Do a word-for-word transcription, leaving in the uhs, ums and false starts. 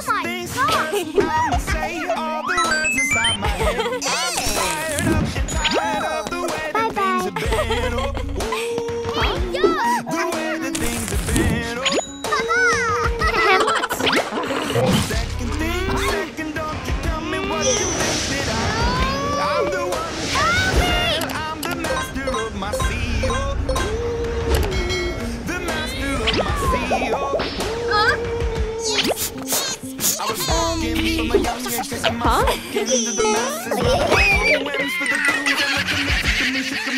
Oh my this God! I'm saying all the words inside my head. I'm fired up and tired of the way that things have been. Oh, hey, yo! The way that things have been. Oh. Second thing, second, don't you tell me what you think that I think. I'm the one that's been. I'm the master of my sea. Oh. The master of my sea. Oh. Huh?